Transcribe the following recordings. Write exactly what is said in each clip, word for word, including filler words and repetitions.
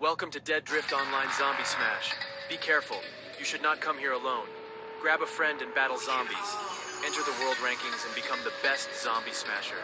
Welcome to Dead Drift Online Zombie Smash. Be careful. You should not come here alone. Grab a friend and battle zombies. Enter the world rankings and become the best zombie smasher.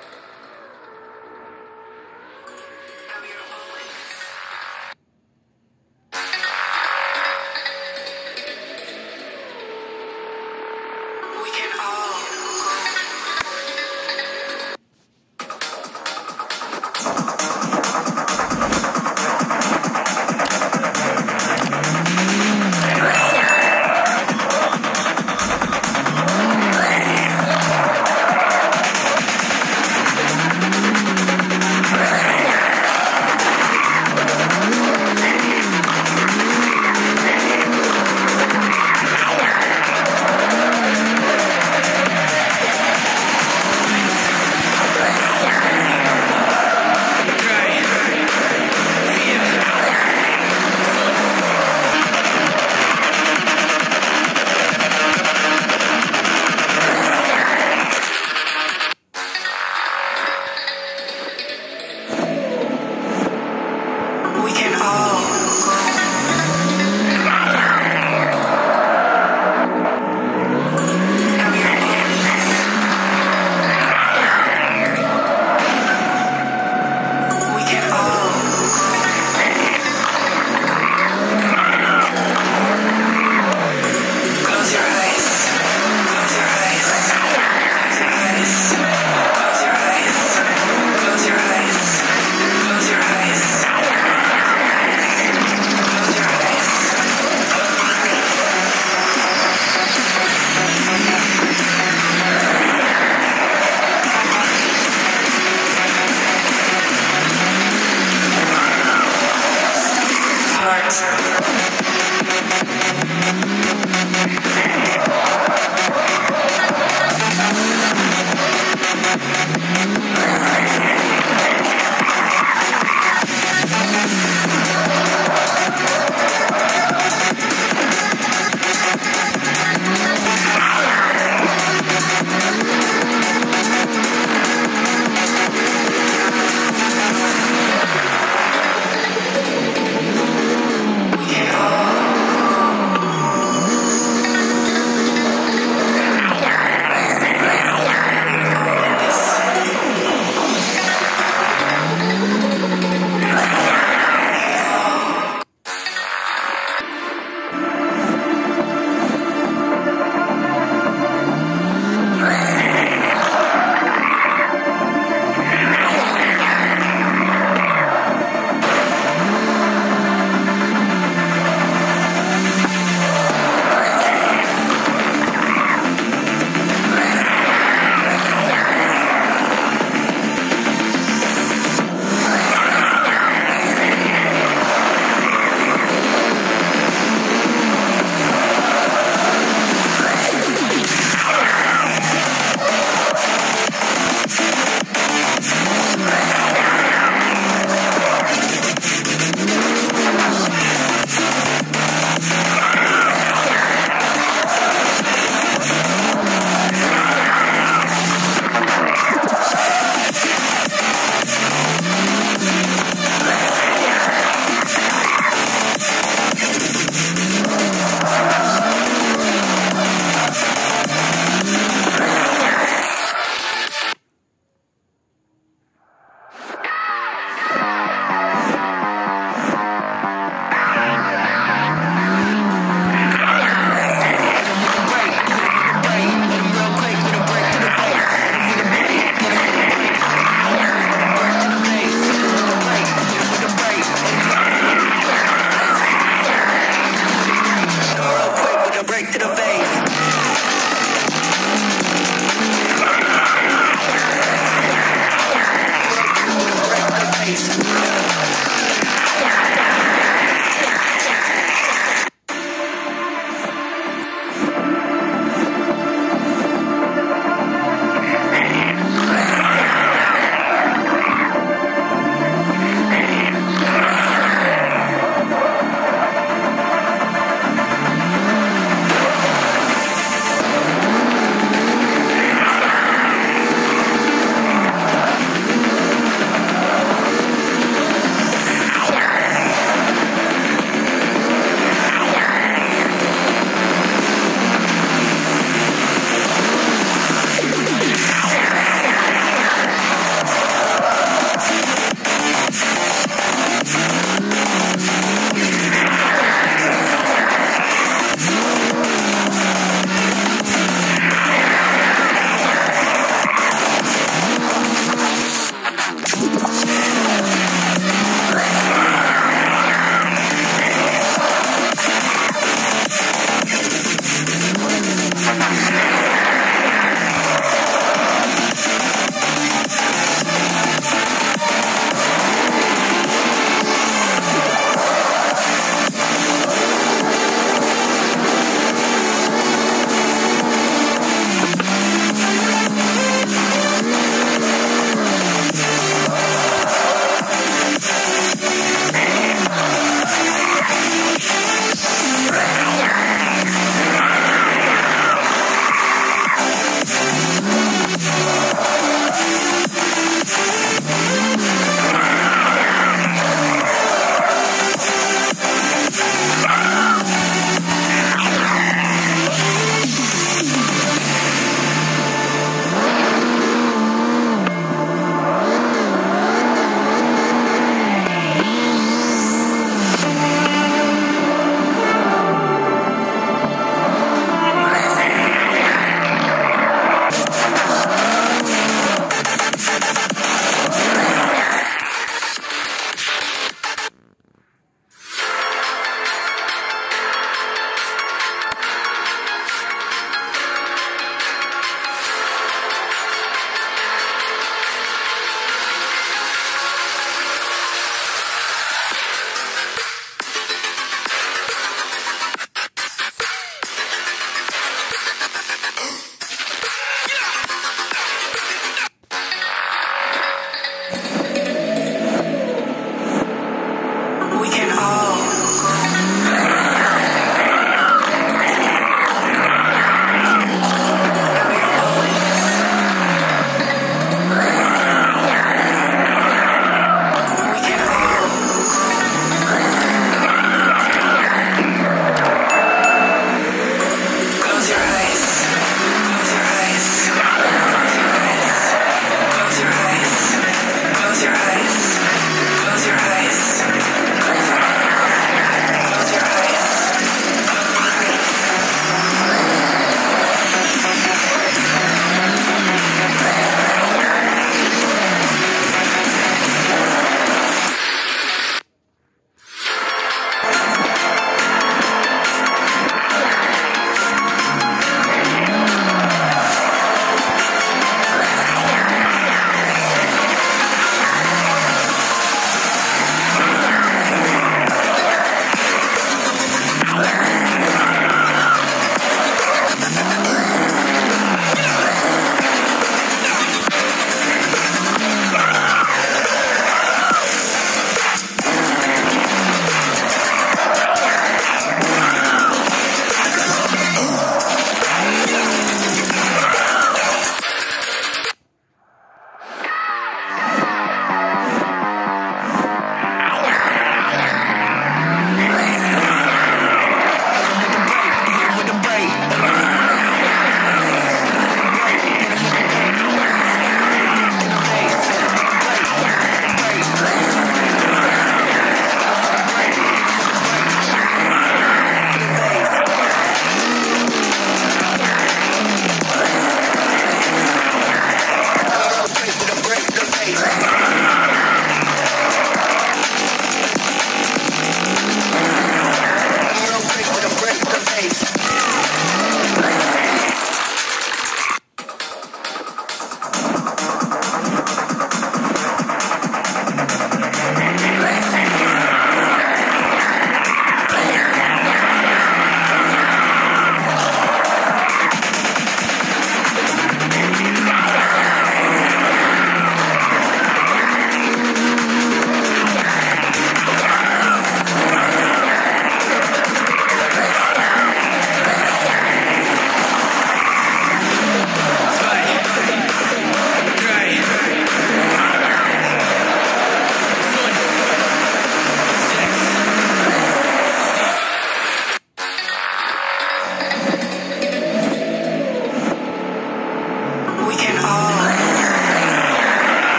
Peace.